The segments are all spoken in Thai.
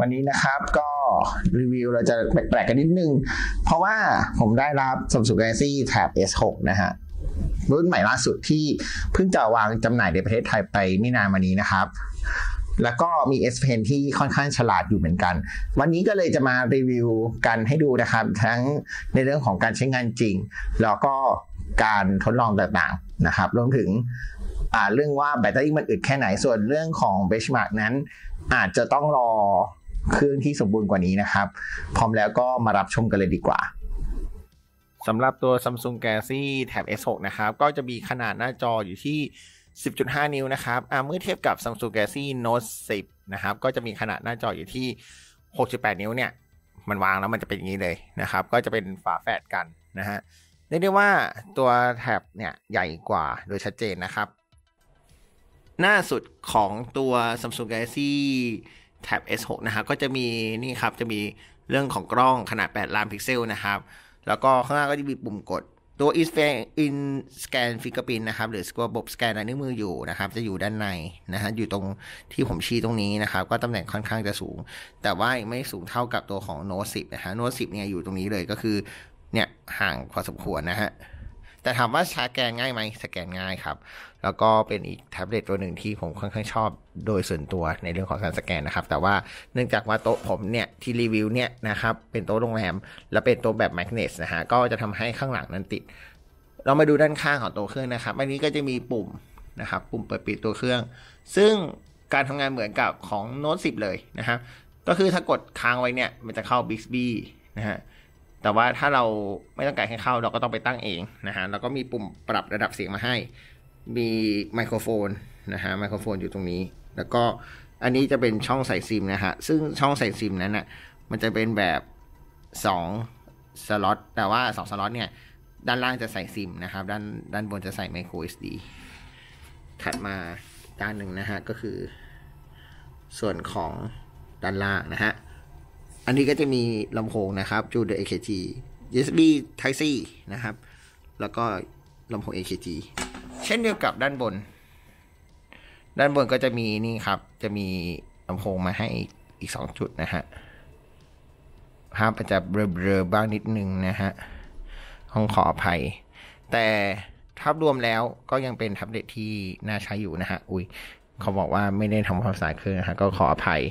วันนี้นะครับก็รีวิวเราจะแปลกๆกันนิดนึงเพราะว่าผมได้รับ Samsung Galaxy Tab S6 นะฮะรุ่นใหม่ล่าสุดที่เพิ่งจะวางจำหน่ายในประเทศไทยไปไม่นานมานี้นะครับแล้วก็มี S-Pen ที่ค่อนข้างฉลาดอยู่เหมือนกันวันนี้ก็เลยจะมารีวิวกันให้ดูนะครับทั้งในเรื่องของการใช้งานจริงแล้วก็การทดลองต่างๆนะครับรวมถึงเรื่องว่าแบตเตอรี่มันอึดแค่ไหนส่วนเรื่องของ benchmark นั้นอาจจะต้องรอเครื่องที่สมบูรณ์กว่านี้นะครับพร้อมแล้วก็มารับชมกันเลยดีกว่าสำหรับตัว Samsung Galaxy Tab S6 นะครับก็จะมีขนาดหน้าจออยู่ที่ 10.5 นิ้วนะครับเมื่อเทียบกับ Samsung Galaxy Note 10นะครับก็จะมีขนาดหน้าจออยู่ที่ 6.8 นิ้วเนี่ยมันวางแล้วมันจะเป็นอย่างนี้เลยนะครับก็จะเป็นฝาแฝดกันนะฮะเรียกได้ว่าตัวแท็บเนี่ยใหญ่กว่าโดยชัดเจนนะครับหน้าสุดของตัว Samsung Galaxy Tab S6 นะครับก็จะมีนี่ครับจะมีเรื่องของกล้องขนาด8 ล้านพิกเซลนะครับแล้วก็ข้างหน้าก็จะมีปุ่มกดตัว in scan fingerprint นะครับหรือระบบสแกนลายนิ้วมืออยู่นะครับจะอยู่ด้านในนะฮะอยู่ตรงที่ผมชี้ตรงนี้นะครับก็ตำแหน่งค่อนข้างจะสูงแต่ว่าไม่สูงเท่ากับตัวของ Note 10 นะฮะ Note 10 เนี่ยอยู่ตรงนี้เลยก็คือเนี่ยห่างพอสมควรนะฮะแต่ถามว่าสแกนง่ายไหมสแกนง่ายครับแล้วก็เป็นอีกแท็บเล็ตตัวหนึ่งที่ผมค่อนข้างชอบโดยส่วนตัวในเรื่องของการสแกนนะครับแต่ว่าเนื่องจากว่าโต๊ะผมเนี่ยที่รีวิวเนี่ยนะครับเป็นโต๊ะโรงแรมและเป็นโต๊ะแบบแมกเนตนะฮะก็จะทำให้ข้างหลังนั้นติดเรามาดูด้านข้างของตัวเครื่องนะครับอันนี้ก็จะมีปุ่มนะครับปุ่มเปิดปิดตัวเครื่องซึ่งการทำงานเหมือนกับของโน้ต 10เลยนะครับก็คือถ้ากดค้างไว้เนี่ยมันจะเข้า Bixby นะฮะแต่ว่าถ้าเราไม่ต้องการให้เข้าเราก็ต้องไปตั้งเองนะฮะแล้วก็มีปุ่มปรับระดับเสียงมาให้มีไมโครโฟนนะฮะไมโครโฟนอยู่ตรงนี้แล้วก็อันนี้จะเป็นช่องใส่ซิมนะฮะซึ่งช่องใส่ซิมนั้นนะมันจะเป็นแบบ2สล็อตแต่ว่า2สล็อตเนี่ยด้านล่างจะใส่ซิมนะครับด้านบนจะใส่ micro SD ถัดมาด้านหนึ่งนะฮะก็คือส่วนของด้านล่างนะฮะอันนี้ก็จะมีลำโพงนะครับจูด AKG USB Type C นะครับแล้วก็ลำโพง AKG เช่นเดียวกับด้านบนก็จะมีนี่ครับจะมีลำโพงมาให้อีก2จุดนะฮะภาพอาจจะเบลอๆบ้างนิดนึงนะฮะต้องขออภัยแต่ทับรวมแล้วก็ยังเป็นแท็บเล็ตที่น่าใช้อยู่นะฮะอุ้ยเขาบอกว่าไม่ได้ทำความสะอาดเครื่องนะฮะก็ขออภัย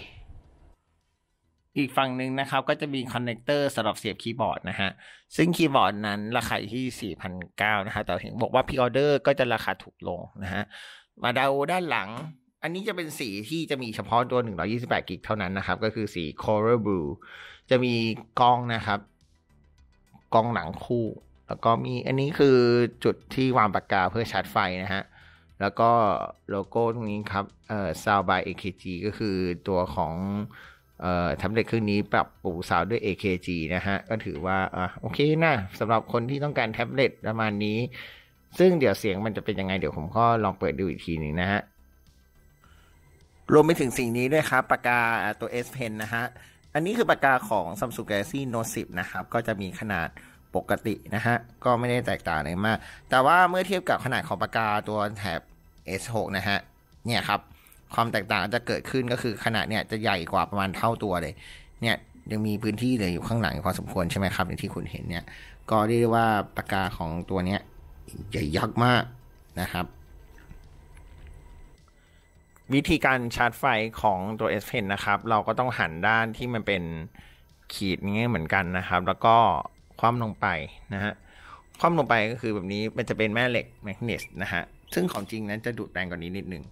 อีกฝั่งหนึ่งนะครับก็จะมีคอนเนคเตอร์สำหรับเสียบคีย์บอร์ดนะฮะซึ่งคีย์บอร์ดนั้นราคาที่ 4,900 นะฮะแต่เห็นบอกว่าพรีออเดอร์ก็จะราคาถูกลงนะฮะมาดูด้านหลังอันนี้จะเป็นสีที่จะมีเฉพาะตัว128 กิกเท่านั้นนะครับก็คือสี Coral Blue จะมีกล้องนะครับกล้องหลังคู่แล้วก็มีอันนี้คือจุดที่วางปากกาเพื่อชาร์จไฟนะฮะแล้วก็โลโก้ตรงนี้ครับSound by AKG ก็คือตัวของแท็บเล็ตเครื่องนี้ปรับปรุงซาวด์ด้วย AKG นะฮะก็ถือว่าโอเคนะสำหรับคนที่ต้องการแท็บเล็ตประมาณนี้ซึ่งเดี๋ยวเสียงมันจะเป็นยังไงเดี๋ยวผมก็ลองเปิดดูอีกทีหนึ่งนะฮะรวมไปถึงสิ่งนี้ด้วยครับปากกาตัว S Pen นะฮะอันนี้คือปากกาของ Samsung Galaxy Note 10 นะครับก็จะมีขนาดปกตินะฮะก็ไม่ได้แตกต่างอะไรมากแต่ว่าเมื่อเทียบกับขนาดของปากกาตัวแท็บ S6 นะฮะเนี่ยครับความแตกต่างจะเกิดขึ้นก็คือขนาดเนี่ยจะใหญ่กว่าประมาณเท่าตัวเลยเนี่ยยังมีพื้นที่เหลืออยู่ข้างหลังพอสมควรใช่ไหมครับอย่างที่คุณเห็นเนี่ยก็เรียกได้ว่าปากกาของตัวเนี้ยใหญ่ยักษ์มากนะครับวิธีการชาร์จไฟของตัว S Pen นะครับเราก็ต้องหันด้านที่มันเป็นขีดนี้เหมือนกันนะครับแล้วก็คว่ำลงไปนะฮะคว่ำลงไปก็คือแบบนี้มันจะเป็นแม่เหล็กแมกเนตนะฮะซึ่งของจริงนั้นจะดูดแรงกว่านี้นิดนึง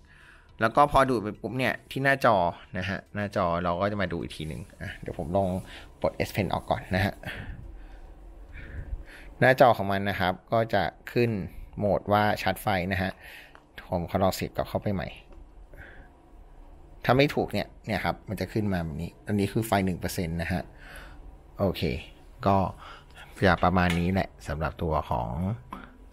แล้วก็พอดูดไปปุ๊บเนี่ยที่หน้าจอนะฮะหน้าจอเราก็จะมาดูอีกทีหนึ่งเดี๋ยวผมลองปลด S Pen ออกก่อนนะฮะหน้าจอของมันนะครับก็จะขึ้นโหมดว่าชาร์จไฟนะฮะผมขอลองเสียบกลับเข้าไปใหม่ถ้าไม่ถูกเนี่ยครับมันจะขึ้นมาแบบนี้อันนี้คือไฟ 1% นะฮะโอเคก็จะประมาณนี้แหละสำหรับตัวของ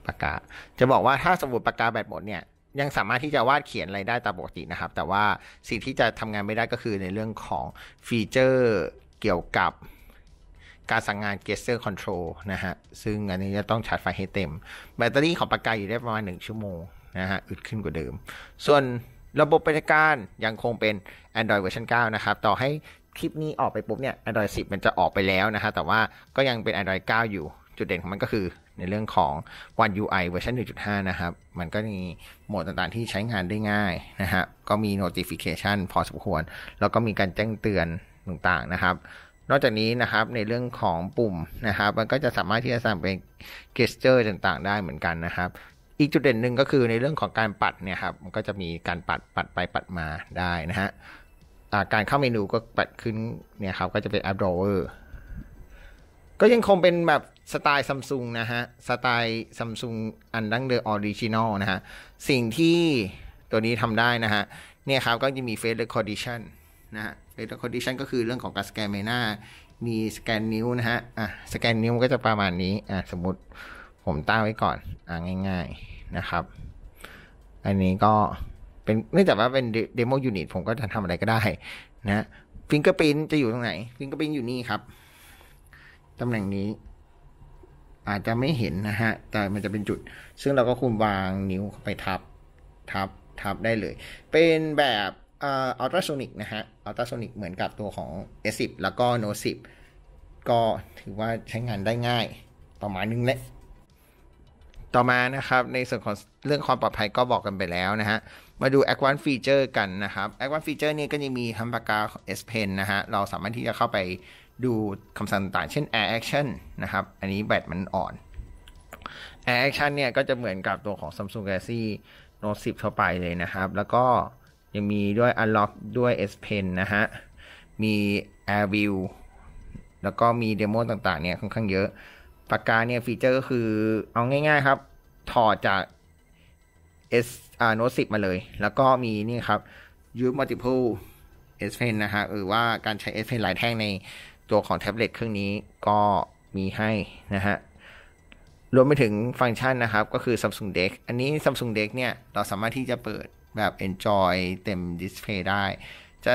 ปากกาจะบอกว่าถ้าสมมุติปากกาแบตหมดเนี่ยยังสามารถที่จะวาดเขียนอะไรได้ตามปกตินะครับแต่ว่าสิ่งที่จะทำงานไม่ได้ก็คือในเรื่องของฟีเจอร์เกี่ยวกับการสั่งงาน Gesture Control นะฮะซึ่งอันนี้จะต้องชาร์จไฟให้เต็มแบตเตอรี่ของปากกาอยู่ได้ประมาณ1ชั่วโมงนะฮะอึดขึ้นกว่าเดิมส่วนระบบปฏิบัติการยังคงเป็น Android เวอร์ชัน 9นะครับต่อให้ คลิปนี้ออกไปปุ๊บเนี่ย Android 10 มันจะออกไปแล้วนะฮะแต่ว่าก็ยังเป็น Android 9 อยู่จุดเด่นของมันก็คือในเรื่องของ One UI เวอร์ชัน 1.5 นะครับมันก็มีโหมดต่างๆที่ใช้งานได้ง่ายนะฮะก็มี notification พอสมควรแล้วก็มีการแจ้งเตือนต่างๆนะครับนอกจากนี้นะครับในเรื่องของปุ่มนะครับมันก็จะสามารถที่จะทำเป็น gesture ต่างๆได้เหมือนกันนะครับอีกจุดเด่นหนึ่งก็คือในเรื่องของการปัดเนี่ยครับมันก็จะมีการปัดไปปัดมาได้นะฮะการเข้าเมนูก็ปัดขึ้นเนี่ยครับก็จะเป็น app drawer ก็ยังคงเป็นแบบสไตล์ Samsung นะฮะสไตล์ Samsung อันดั้งเดิม original นะฮะสิ่งที่ตัวนี้ทำได้นะฮะเนี่ยครับก็จะมี face recognition นะฮะ face recognition ก็คือเรื่องของการสแกนใบหน้ามีสแกนนิ้วนะฮะสแกนนิ้วก็จะประมาณนี้สมมติผมตั้งไว้ก่อนง่ายๆนะครับอันนี้ก็เป็นเนื่องจากว่าเป็น demo unit ผมก็จะทำอะไรก็ได้นะfingerprint จะอยู่ตรงไหนfingerprint อยู่นี่ครับตำแหน่งนี้อาจจะไม่เห็นนะฮะแต่มันจะเป็นจุดซึ่งเราก็ควรวางนิ้วเข้าไปทับได้เลยเป็นแบบอัลตราโซนิกนะฮะอัลตราโซนิกเหมือนกับตัวของ S10 แล้วก็ Note 10ก็ถือว่าใช้งานได้ง่ายประมาณนึงแหละต่อมานะครับในส่วนของเรื่องความปลอดภัยก็บอกกันไปแล้วนะฮะมาดู Advanced Feature กันนะครับ Advanced Feature นี่ก็จะมีทั้งปากกา S Pen นะฮะเราสามารถที่จะเข้าไปดูคำสั่งต่างเช่น Air Action นะครับอันนี้แบตมันอ่อน Air Action เนี่ยก็จะเหมือนกับตัวของ Samsung Galaxy Note 10ทั่วไปเลยนะครับแล้วก็ยังมีด้วย Unlock ด้วย S Pen นะฮะมี Air View แล้วก็มีเดโมต่างๆเนี่ยค่อนข้างเยอะปากกาเนี่ยฟีเจอร์ก็คือเอาง่ายๆครับถอดจาก Note 10 มาเลยแล้วก็มีนี่ครับ Use Multiple S Pen นะฮะหรือว่าการใช้ S Pen หลายแท่งในตัวของแท็บเล็ตเครื่องนี้ก็มีให้นะฮะรวมไปถึงฟังก์ชันนะครับก็คือ Samsung Dex อันนี้ Samsung Dex เนี่ยเราสามารถที่จะเปิดแบบ Enjoy เต็ม Display ได้จะ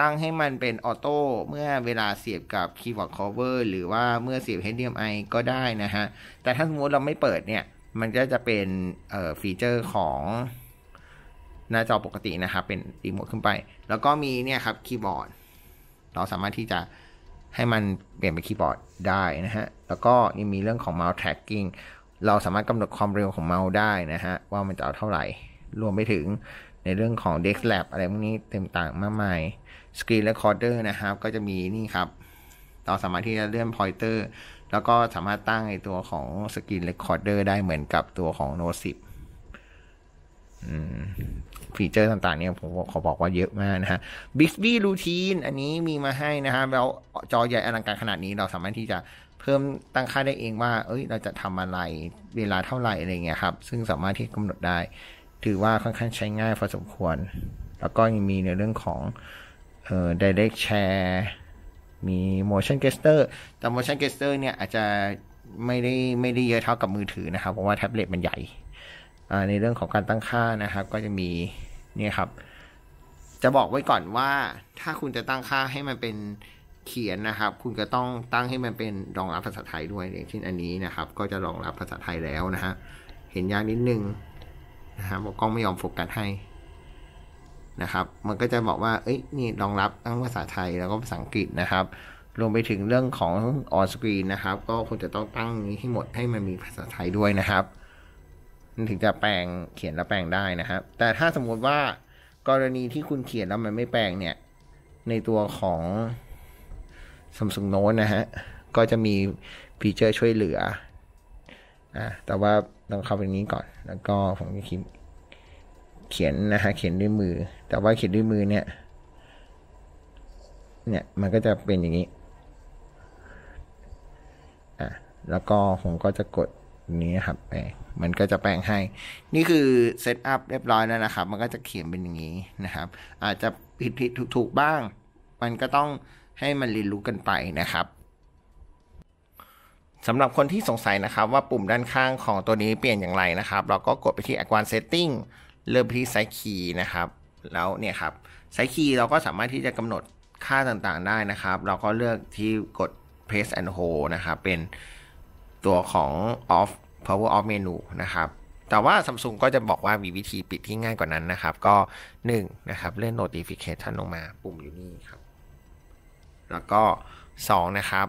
ตั้งให้มันเป็นออโต้เมื่อเวลาเสียบกับคีย์บอร์ด cover หรือว่าเมื่อเสียบ HDMI ก็ได้นะฮะแต่ถ้าสมมติเราไม่เปิดเนี่ยมันก็จะเป็นฟีเจอร์ของหน้าจอปกตินะครับเป็นรีโมทขึ้นไปแล้วก็มีเนี่ยครับคีย์บอร์ดเราสามารถที่จะให้มันเปลี่ยนเป็นคีย์บอร์ดได้นะฮะแล้วก็ยังมีเรื่องของ mouse tracking เราสามารถกำหนดความเร็วของเมาส์ได้นะฮะว่ามันจะเอาเท่าไหร่รวมไปถึงในเรื่องของ Dex Lab อะไรพวกนี้เต็มต่างมากมาย Screen Recorder นะครับก็จะมีนี่ครับเราสามารถที่จะเลื่อน pointer แล้วก็สามารถตั้งในตัวของ Screen Recorder ได้เหมือนกับตัวของ Note 10ฟีเจอร์ต่างๆเนี่ยผมขอบอกว่าเยอะมากนะฮะ Bixby Routine อันนี้มีมาให้นะฮะแล้วจอใหญ่อลังการขนาดนี้เราสามารถที่จะเพิ่มตั้งค่าได้เองว่าเราจะทำอะไรเวลาเท่าไหร่อะไรเงี้ยครับซึ่งสามารถที่กำหนดได้ถือว่าค่อนข้างใช้ง่ายพอสมควรแล้วก็ยังมีในเรื่องของdirect share มี motion gesture แต่ motion gesture เนี่ยอาจจะไม่ได้เยอะเท่ากับมือถือนะครับเพราะว่าแท็บเล็ตมันใหญ่ในเรื่องของการตั้งค่านะครับก็จะมีเนี่ยครับจะบอกไว้ก่อนว่าถ้าคุณจะตั้งค่าให้มันเป็นเขียนนะครับคุณก็ต้องตั้งให้มันเป็นรองรับภาษาไทยด้วยอย่างเช่นอันนี้นะครับก็จะรองรับภาษาไทยแล้วนะฮะเห็นยากนิดนึงนะครับกล้องไม่ยอมโฟกัสให้นะครับมันก็จะบอกว่านี่รองรับทั้งภาษาไทยแล้วก็ภาษาอังกฤษนะครับรวมไปถึงเรื่องของ on screen นะครับก็คุณจะต้องตั้งนี้ให้หมดให้มันมีภาษาไทยด้วยนะครับถึงจะแปลงเขียนแล้วแปลงได้นะครับแต่ถ้าสมมติว่ากรณีที่คุณเขียนแล้วมันไม่แปลงเนี่ยในตัวของ Samsung Note นะฮะก็จะมีฟีเจอร์ช่วยเหลือแต่ว่าต้องเข้าไปนี้ก่อนแล้วก็ผมจะเขียนนะฮะเขียนด้วยมือแต่ว่าเขียนด้วยมือเนี่ยมันก็จะเป็นอย่างนี้แล้วก็ผมก็จะกดนี้ครับแปลงมันก็จะแปลงให้นี่คือเซตอัพเรียบร้อยแล้วนะครับมันก็จะเขียนเป็นอย่างนี้นะครับอาจจะผิดถูกๆบ้างมันก็ต้องให้มันเรียนรู้กันไปนะครับสำหรับคนที่สงสัยนะครับว่าปุ่มด้านข้างของตัวนี้เปลี่ยนอย่างไรนะครับเราก็กดไปที่ Advanced Setting เริ่มที่ Size Key นะครับแล้วเนี่ยครับ Size Key เราก็สามารถที่จะกำหนดค่าต่างๆได้นะครับเราก็เลือกที่กด Press and Hold นะครับเป็นตัวของ Off Power Off Menu นะครับแต่ว่า Samsung ก็จะบอกว่ามีวิธีปิดที่ง่ายกว่านั้นนะครับก็1นะครับเลื่อน Notification ลงมาปุ่มอยู่นี่ครับ แล้วก็2นะครับ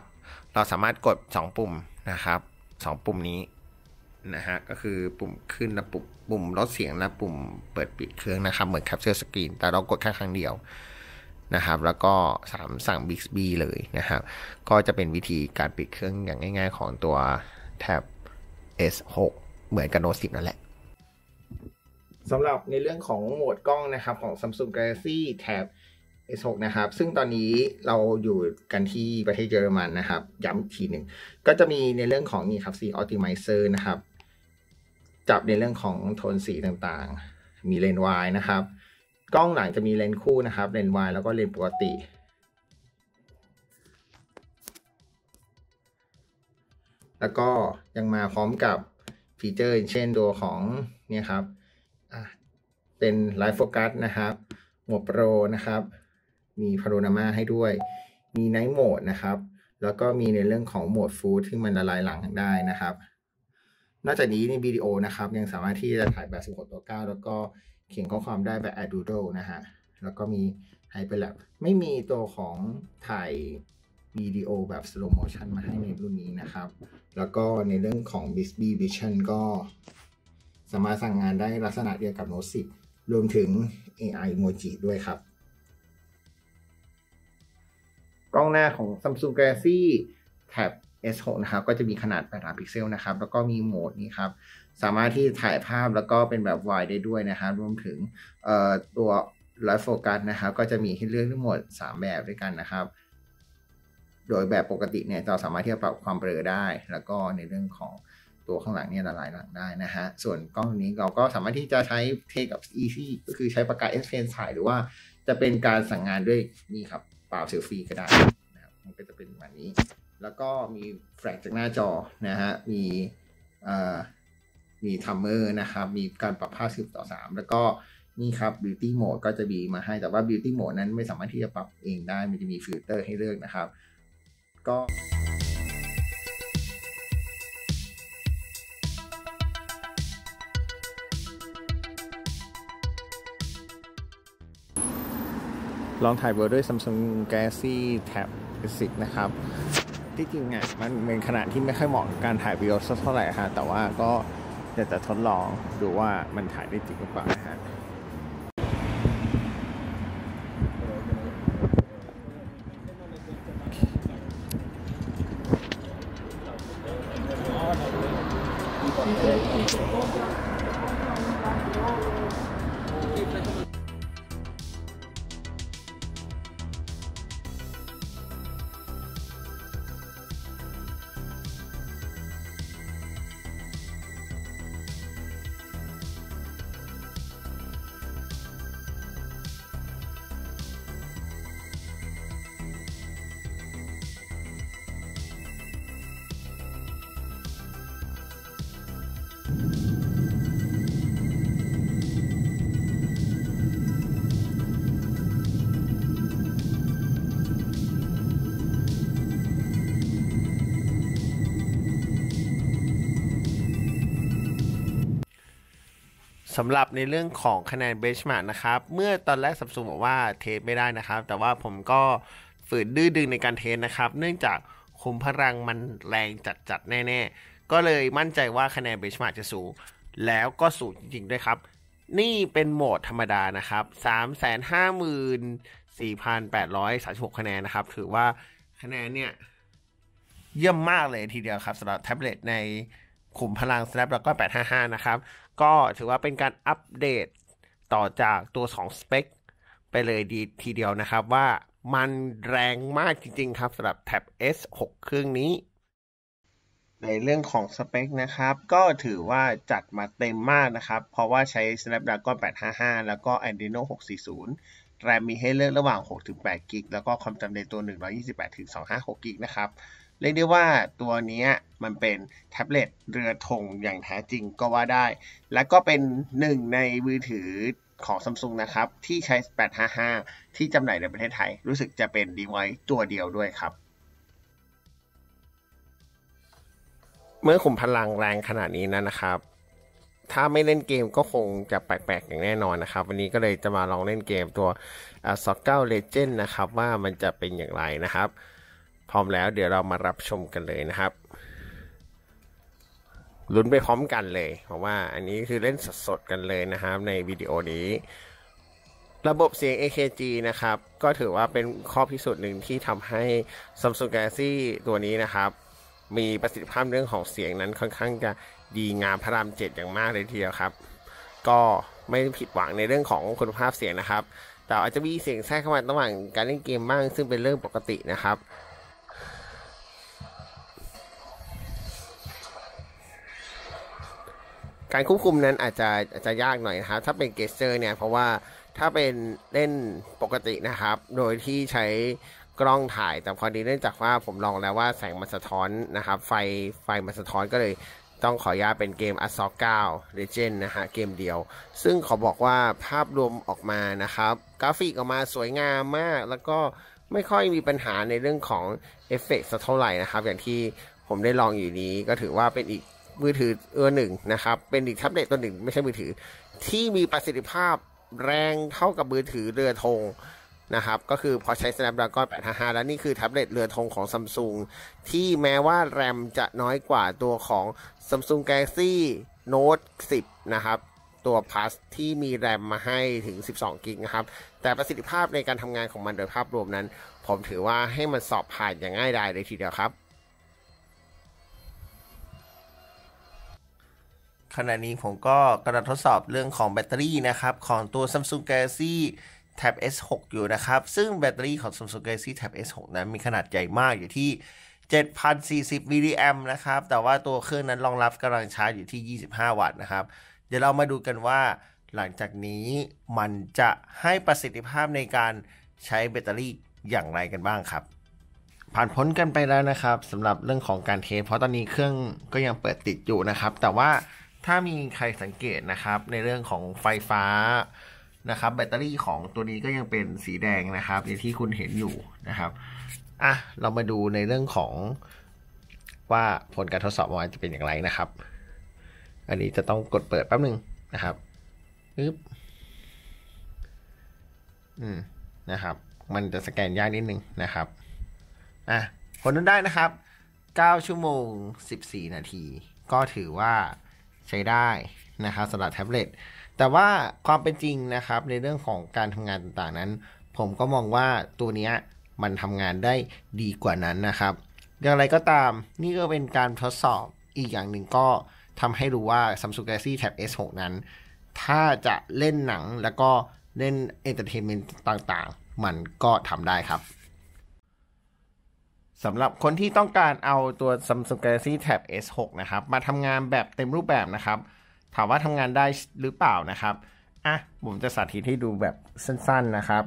เราสามารถกด2ปุ่มนะครับ2ปุ่มนี้นะฮะก็คือปุ่มขึ้นและปุ่มลดเสียงและปุ่มเปิดปิดเครื่องนะครับเหมือน Capture Screen แต่เรากดแค่ครั้งเดียวนะครับแล้วก็สั่ง Bixby เลยนะครับก็จะเป็นวิธีการปิดเครื่องอย่างง่ายๆของตัว Tab S6 เหมือนกับ Note 10 นั่นแหละสำหรับในเรื่องของโหมดกล้องนะครับของ Samsung Galaxy Tab S6 นะครับซึ่งตอนนี้เราอยู่กันที่ประเทศเยอรมันนะครับย้ำอีกทีหนึ่งก็จะมีในเรื่องของนี่ครับ C Optimizer นะครับจับในเรื่องของโทนสีต่างๆมีเลนส์ wide นะครับกล้องหลังจะมีเลนส์คู่นะครับเลนส์ wide แล้วก็เลนส์ปกติแล้วก็ยังมาพร้อมกับฟีเจอร์เช่นตัวของเนี่ยครับเป็นไลฟ์โฟกัสนะครับโหมดโปรนะครับมีพาโนรามาให้ด้วยมีไนท์โหมดนะครับแล้วก็มีในเรื่องของโหมดฟูลที่มันละลายหลังได้นะครับนอกจากนี้ในวิดีโอนะครับยังสามารถที่จะถ่ายแบบ 16:9 แล้วก็เขียนข้อความได้แบบ Doodle นะฮะแล้วก็มีไฮเปอร์แลปไม่มีตัวของถ่ายวิดีโอแบบสโลว์โมชั่นมาให้ในรุ่นนี้นะครับแล้วก็ในเรื่องของ Bixby Vision ก็สามารถสั่งงานได้ลักษณะเดียวกับ Note 10 รวมถึง AI Emoji ด้วยครับกล้องหน้าของ Samsung Galaxy Tab S6 นะครับก็จะมีขนาด8ล้านพิกเซลนะครับแล้วก็มีโหมดนี้ครับสามารถที่ถ่ายภาพแล้วก็เป็นแบบ wide ได้ด้วยนะครับรวมถึงตัวไลฟ์โฟกัสนะครับก็จะมีให้เลือกทั้งหมด3แบบด้วยกันนะครับโดยแบบปกติเนี่ยเราสามารถที่จะปรับความเบลอได้แล้วก็ในเรื่องของตัวข้างหลังเนี่ยละลายหลังได้นะฮะส่วนกล้องนี้เราก็สามารถที่จะใช้เทคกับ Easy ก็คือใช้ปากกา S-Pen ถ่ายหรือว่าจะเป็นการสั่งงานด้วยนี่ครับเป่าเซลฟี่ก็ได้นะครับมันก็จะเป็นแบบนี้แล้วก็มีแฟลชจากหน้าจอนะฮะมีทัมเมอร์นะครับมีการปรับภาพ10:3แล้วก็นี่ครับ Beauty Mode ก็จะมีมาให้แต่ว่า Beauty Mode นั้นไม่สามารถที่จะปรับเองได้มันจะมีฟิลเตอร์ให้เลือกนะครับก็ลองถ่ายเบอร์ด้วย Samsung Galaxy Tab S6 นะครับที่จริงอ่ะมันเป็นขนาดที่ไม่ค่อยเหมาะกับการถ่ายวิดีโอเท่าไหร่ฮะแต่ว่าก็อยากจะทดลองดูว่ามันถ่ายได้จริงหรือเปล่าฮะสำหรับในเรื่องของคะแนนเบนช์มาร์กนะครับเมื่อตอนแรก Samsung บอกว่าเทสไม่ได้นะครับแต่ว่าผมก็ฝืนดื้อดึงในการเทสนะครับเนื่องจากคุมพลังมันแรงจัดแน่ๆก็เลยมั่นใจว่าคะแนนเบนช์มาร์กจะสูงแล้วก็สูงจริงๆด้วยครับนี่เป็นโหมดธรรมดานะครับ 354,836 คะแนนนะครับถือว่าคะแนนเนี่ยเยี่ยมมากเลยทีเดียวครับสำหรับแท็บเล็ตในขุมพลัง Snapdragon 855 นะครับก็ถือว่าเป็นการอัปเดตต่อจากตัว2สเปคไปเลยดีทีเดียวนะครับว่ามันแรงมากจริงๆครับสำหรับ Tab S6 เครื่องนี้ในเรื่องของสเปคนะครับก็ถือว่าจัดมาเต็มมากนะครับเพราะว่าใช้ Snapdragon 855 แล้วก็ Adreno 640 แรมมีให้เลือกระหว่าง 6-8 กิกแล้วก็ความจำในตัว 128-256 กิกนะครับเรียกได้ว่าตัวนี้มันเป็นแท็บเล็ตเรือธงอย่างแท้จริงก็ว่าได้และก็เป็นหนึ่งในมือถือของ Samsung นะครับที่ใช้ 855 ที่จำหน่ายในประเทศไทยรู้สึกจะเป็นดีไวซ์ตัวเดียวด้วยครับเมื่อขุมพลังแรงขนาดนี้นะครับ ถ้าไม่เล่นเกมก็คงจะแปลกๆอย่างแน่นอนนะครับวันนี้ก็เลยจะมาลองเล่นเกมตัว9 Legend นะครับว่ามันจะเป็นอย่างไรนะครับพร้อมแล้วเดี๋ยวเรามารับชมกันเลยนะครับลุ้นไปพร้อมกันเลยเพราะว่าอันนี้คือเล่นสดๆกันเลยนะครับในวิดีโอนี้ระบบเสียง AKG นะครับก็ถือว่าเป็นข้อพิสูจน์หนึ่งที่ทำให้ Samsung Galaxy ตัวนี้นะครับมีประสิทธิภาพเรื่องของเสียงนั้นค่อนข้างจะดีงามพระราม7อย่างมากเลยทีเดียวครับก็ไม่ผิดหวังในเรื่องของคุณภาพเสียงนะครับแต่อาจจะมีเสียงแทรกเข้ามาระหว่างการเล่นเกมบ้างซึ่งเป็นเรื่องปกตินะครับการควบคุมนั้นอาจจะยากหน่อยนะครับถ้าเป็นเกสเจอร์เนี่ยเพราะว่าถ้าเป็นเล่นปกตินะครับโดยที่ใช้กล้องถ่ายแต่พอดีเนื่องจากว่าผมลองแล้วว่าแสงมันสะท้อนนะครับไฟมันสะท้อนก็เลยต้องขออนุญาตเป็นเกม 9 Legend นะฮะเกมเดียวซึ่งขอบอกว่าภาพรวมออกมานะครับกราฟิกออกมาสวยงามมากแล้วก็ไม่ค่อยมีปัญหาในเรื่องของเอฟเฟกต์เท่าไหร่นะครับอย่างที่ผมได้ลองอยู่นี้ก็ถือว่าเป็นอีกมือถือหนึ่งนะครับเป็นอีกแท็บเล็ตตัวหนึ่งไม่ใช่มือถือที่มีประสิทธิภาพแรงเท่ากับมือถือเรือธงนะครับก็คือพอใช้ Snapdragon 855แล้วนี่คือแท็บเล็ตเรือธงของ Samsung ที่แม้ว่าแรมจะน้อยกว่าตัวของ Samsung Galaxy Note 10 นะครับตัว Plus ที่มีแรมมาให้ถึง 12 กิกนะครับแต่ประสิทธิภาพในการทำงานของมันโดยภาพรวมนั้นผมถือว่าให้มันสอบผ่านอย่างง่ายดายเลยทีเดียวครับขณะนี้ผมก็กำลังทดสอบเรื่องของแบตเตอรี่นะครับของตัว Samsung Galaxy Tab S6 อยู่นะครับซึ่งแบตเตอรี่ของ Samsung Galaxy Tab S6 นั้นมีขนาดใหญ่มากอยู่ที่ 7,040 มิลลิแอมป์นะครับแต่ว่าตัวเครื่องนั้นรองรับกำลังชาร์จอยู่ที่ 25 วัตต์นะครับเดี๋ยวเรามาดูกันว่าหลังจากนี้มันจะให้ประสิทธิภาพในการใช้แบตเตอรี่อย่างไรกันบ้างครับผ่านพ้นกันไปแล้วนะครับสำหรับเรื่องของการเทสเพราะตอนนี้เครื่องก็ยังเปิดติดอยู่นะครับแต่ว่าถ้ามีใครสังเกตนะครับในเรื่องของไฟฟ้านะครับแบตเตอรี่ของตัวนี้ก็ยังเป็นสีแดงนะครับอย่างที่คุณเห็นอยู่นะครับอ่ะเรามาดูในเรื่องของว่าผลการทดสอบมันจะเป็นอย่างไรนะครับอันนี้จะต้องกดเปิดแป๊บนึงนะครับปึ๊บนะครับมันจะสแกนยากนิดนึงนะครับอ่ะผลนั้นได้นะครับ9 ชั่วโมง 14 นาทีก็ถือว่าใช้ได้นะครับสำหรับแท็บเล็ตแต่ว่าความเป็นจริงนะครับในเรื่องของการทำงานต่างๆนั้นผมก็มองว่าตัวนี้มันทำงานได้ดีกว่านั้นนะครับอย่างไรก็ตามนี่ก็เป็นการทดสอบอีกอย่างหนึ่งก็ทำให้รู้ว่า Samsung Galaxy Tab S6 นั้นถ้าจะเล่นหนังแล้วก็เล่นเอนเตอร์เทนเมนต์ต่างๆมันก็ทำได้ครับสำหรับคนที่ต้องการเอาตัว Samsung Galaxy Tab S6 นะครับมาทำงานแบบเต็มรูปแบบนะครับถามว่าทำงานได้หรือเปล่านะครับอ่ะผมจะสาธิตให้ดูแบบสั้นๆนะครับ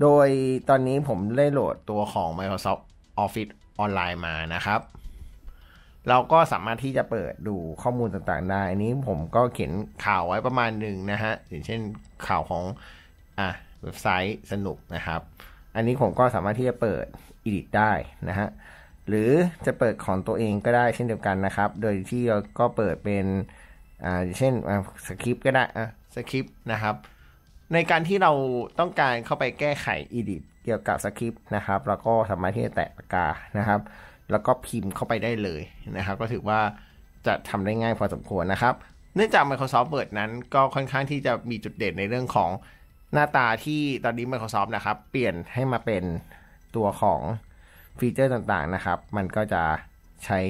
โดยตอนนี้ผมได้โหลดตัวของ Microsoft Office Online มานะครับเราก็สามารถที่จะเปิดดูข้อมูลต่างๆได้อันนี้ผมก็เขียนข่าวไว้ประมาณหนึ่งนะฮะอย่างเช่นข่าวของเว็บไซต์สนุกนะครับอันนี้ผมก็สามารถที่จะเปิด Edit ได้นะฮะหรือจะเปิดของตัวเองก็ได้เช่นเดียวกันนะครับโดยที่เราก็เปิดเป็นเช่นสคริปต์ก็ได้สคริปต์นะครับในการที่เราต้องการเข้าไปแก้ไข Edit เกี่ยวกับสคริปต์นะครับแล้วก็สามารถที่จะแตะปากกานะครับแล้วก็พิมพ์เข้าไปได้เลยนะครับก็ถือว่าจะทำได้ง่ายพอสมควรนะครับเนื่องจาก Microsoft Word นั้นก็ค่อนข้างที่จะมีจุดเด่นในเรื่องของหน้าตาที่ตอนนี้ Microsoft นะครับเปลี่ยนให้มาเป็นตัวของฟีเจอร์ต่างๆนะครับมันก็จะใช้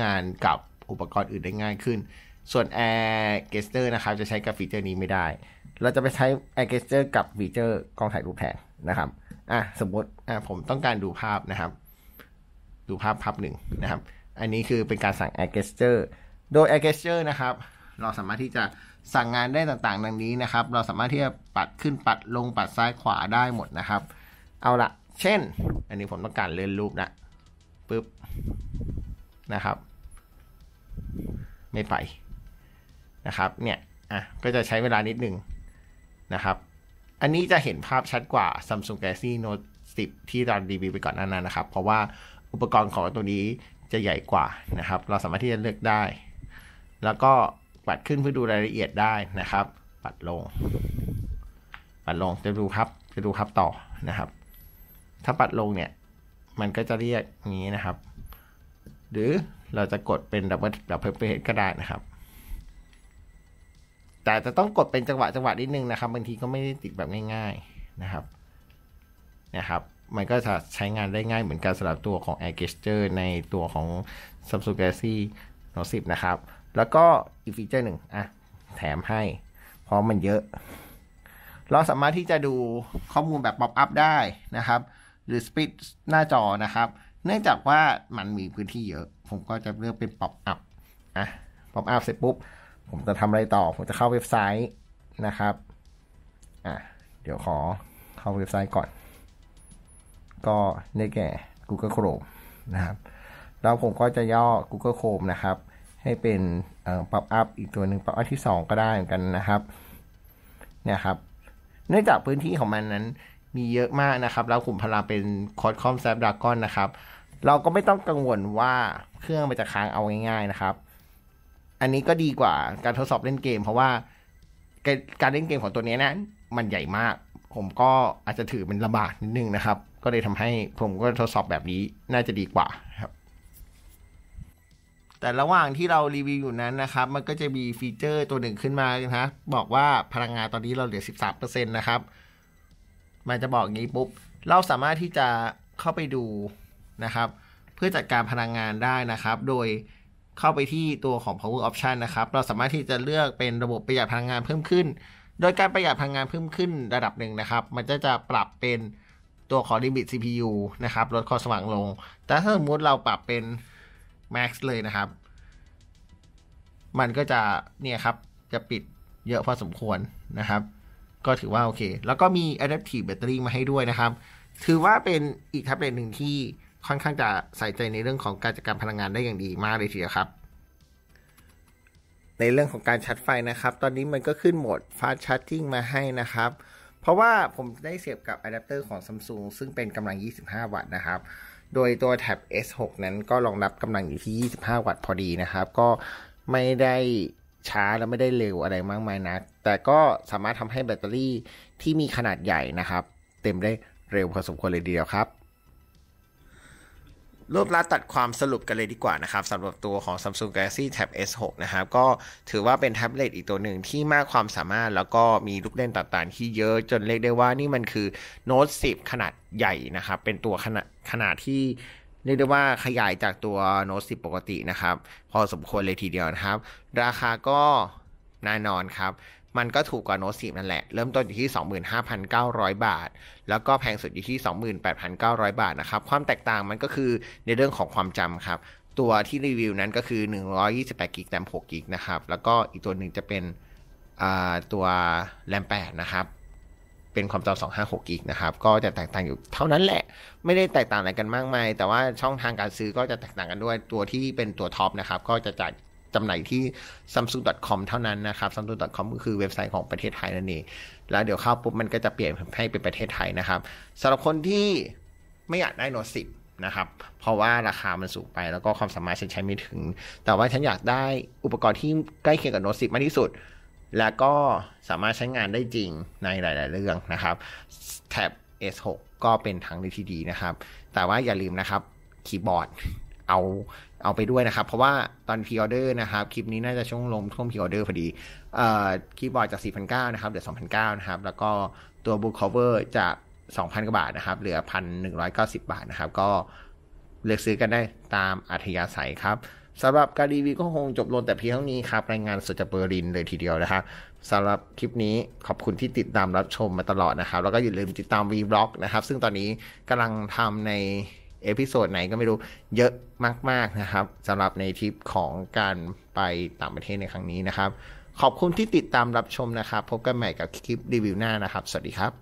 งานกับอุปกรณ์อื่นได้ง่ายขึ้นส่วน Air Gesture นะครับจะใช้กับฟีเจอร์นี้ไม่ได้เราจะไปใช้ Air Gesture กับฟีเจอร์กล้องถ่ายรูปแทนนะครับสมมติผมต้องการดูภาพนะครับดูภาพหนึ่งนะครับอันนี้คือเป็นการสั่ง Air Gesture โดย Air Gesture นะครับเราสามารถที่จะสั่งงานได้ต่างๆดังนี้นะครับเราสามารถที่จะปัดขึ้นปัดลงปัดซ้ายขวาได้หมดนะครับเอาละเช่นอันนี้ผมต้องการเลื่อนรูปนะปึ๊บนะครับไม่ไปนะครับเนี่ยก็จะใช้เวลานิดนึงนะครับอันนี้จะเห็นภาพชัดกว่า Samsung Galaxy Note 10 ที่เรารีวิวไปก่อนหน้านั้นนะครับเพราะว่าอุปกรณ์ของตัวนี้จะใหญ่กว่านะครับเราสามารถที่จะเลือกได้แล้วก็ ปัดขึ้นเพื่อดูรายละเอียดได้นะครับปัดลงจะดูครับต่อนะครับถ้าปัดลงเนี่ยมันก็จะเรียกอย่างนี้นะครับหรือเราจะกดเป็นดับเบิลเพจก็ได้นะครับแต่จะต้องกดเป็นจังหวะนิดนึงนะครับบางทีก็ไม่ได้ติดแบบง่ายๆนะครับมันก็จะใช้งานได้ง่ายเหมือนกันสำหรับตัวของ Air Gesture ในตัวของ Samsung Galaxy Note 10 นะครับแล้วก็อีกฟีเจอร์หนึ่งแถมให้เพราะมันเยอะเราสามารถที่จะดูข้อมูลแบบ pop up ได้นะครับหรือ split หน้าจอนะครับเนื่องจากว่ามันมีพื้นที่เยอะผมก็จะเลือกเป็น pop up pop up เสร็จปุ๊บผมจะทำอะไรต่อผมจะเข้าเว็บไซต์นะครับเดี๋ยวขอเข้าเว็บไซต์ก่อนก็ได้แก่ Google Chrome นะครับแล้วผมก็จะย่อ Google Chrome นะครับให้เป็นpop up อีกตัวหนึ่ง pop up ที่2ก็ได้เหมือนกันนะครับเนื่องจากพื้นที่ของมันนั้นมีเยอะมากนะครับแล้วขุมพลังเป็น Qualcomm Snapdragon นะครับเราก็ไม่ต้องกังวลว่าเครื่องมันจะค้างเอาง่ายๆนะครับอันนี้ก็ดีกว่าการทดสอบเล่นเกมเพราะว่าการเล่นเกมของตัวนี้นะมันใหญ่มากผมก็อาจจะถือมันลำบากนิดนึงนะครับก็เลยทำให้ผมก็ทดสอบแบบนี้น่าจะดีกว่าครับแต่ระหว่างที่เรารีวิวอยู่นั้นนะครับมันก็จะมีฟีเจอร์ตัวหนึ่งขึ้นมานะบอกว่าพลังงานตอนนี้เราเหลือ 13% นะครับมันจะบอกอย่างนี้ปุ๊บเราสามารถที่จะเข้าไปดูนะครับเพื่อจัดการพลังงานได้นะครับโดยเข้าไปที่ตัวของ power option นะครับเราสามารถที่จะเลือกเป็นระบบประหยัดพลังงานเพิ่มขึ้นโดยการประหยัดพลังงานเพิ่มขึ้นระดับหนึ่งนะครับมันจะปรับเป็นตัวของ limit CPU นะครับลดความสว่างลงแต่ถ้าสมมติเราปรับเป็นMax เลยนะครับมันก็จะเนี่ยครับจะปิดเยอะพอสมควรนะครับก็ถือว่าโอเคแล้วก็มี Adaptive Battery มาให้ด้วยนะครับถือว่าเป็นอีกแท็บเล็ตหนึ่งที่ค่อนข้างจะใส่ใจในเรื่องของการจัดการพลังงานได้อย่างดีมากเลยทีเดียวครับในเรื่องของการชาร์จไฟนะครับตอนนี้มันก็ขึ้นโหมด Fast Charging มาให้นะครับเพราะว่าผมได้เสียบกับอะแดปเตอร์ของ Samsung ซึ่งเป็นกำลัง25 วัตต์นะครับโดยตัวแท็บ S6 นั้นก็รองรับกำลังอยู่ที่25 วัตต์พอดีนะครับก็ไม่ได้ช้าและไม่ได้เร็วอะไรมากมายนักแต่ก็สามารถทำให้แบตเตอรี่ที่มีขนาดใหญ่นะครับเต็มได้เร็วพอสมควรเลยเดียวครับรวบรัดตัดความสรุปกันเลยดีกว่านะครับสำหรับตัวของ Samsung Galaxy Tab S6 นะครับก็ถือว่าเป็นแท็บเล็ตอีกตัวหนึ่งที่มากความสามารถแล้วก็มีลูกเล่นต่างๆที่เยอะจนเรียกได้ว่านี่มันคือ Note 10 ขนาดใหญ่นะครับเป็นตัวขนาดที่เรียกได้ว่าขยายจากตัว Note 10 ปกตินะครับพอสมควรเลยทีเดียวนะครับราคาก็แน่นอนครับมันก็ถูกกว่า Note 10 นั่นแหละเริ่มต้นอยู่ที่ 25,900 บาทแล้วก็แพงสุดอยู่ที่ 28,900 บาทนะครับความแตกต่างมันก็คือในเรื่องของความจำครับตัวที่รีวิวนั้นก็คือ128 กิก แรม 6 กิกนะครับแล้วก็อีกตัวหนึ่งจะเป็นตัวแรม 8 นะครับเป็นความจำ256 กิกนะครับก็จะแตกต่างอยู่เท่านั้นแหละไม่ได้แตกต่างอะไรกันมากมายแต่ว่าช่องทางการซื้อก็จะแตกต่างกันด้วยตัวที่เป็นตัวท็อปนะครับก็จะจ่ายจำหน่ายที่ samsung.com เท่านั้นนะครับ samsung.com ก็คือเว็บไซต์ของประเทศไทยนั่นเองแล้วเดี๋ยวเข้าปุ๊บมันก็จะเปลี่ยนให้เป็นประเทศไทยนะครับสำหรับคนที่ไม่อยากได้ Note 10 นะครับเพราะว่าราคามันสูงไปแล้วก็ความสามารถฉันใช้ไม่ถึงแต่ว่าฉันอยากได้อุปกรณ์ที่ใกล้เคียงกับ Note 10 มากที่สุดแล้วก็สามารถใช้งานได้จริงในหลายๆเรื่องนะครับแท็บ S6 ก็เป็นทางเลือกที่ดีนะครับแต่ว่าอย่าลืมนะครับคีย์บอร์ดเอาไปด้วยนะครับเพราะว่าตอนพรีออเดอร์นะครับคลิปนี้น่าจะช่วงพรีออเดอร์พอดีคีย์บอร์ดจาก 4,900 นะครับเหลือ 2,900 นะครับแล้วก็ตัวบุ๊คคัฟเวอร์จาก 2,000 กว่าบาทนะครับเหลือ 1,190 บาทนะครับก็เลือกซื้อกันได้ตามอัธยาศัยครับสำหรับการรีวิวก็คงจบลงแต่เพียงเท่านี้ครับรายงานสดจากเบอร์ลินเลยทีเดียวนะครับสำหรับคลิปนี้ขอบคุณที่ติดตามรับชมมาตลอดนะครับแล้วก็อย่าลืมติดตามวีบล็อกนะครับซึ่งตอนนี้กำลังทำในเอพิโซดไหนก็ไม่รู้เยอะมากๆนะครับสำหรับในทริปของการไปต่างประเทศในครั้งนี้นะครับขอบคุณที่ติดตามรับชมนะครับพบกันใหม่กับคลิปรีวิวหน้านะครับสวัสดีครับ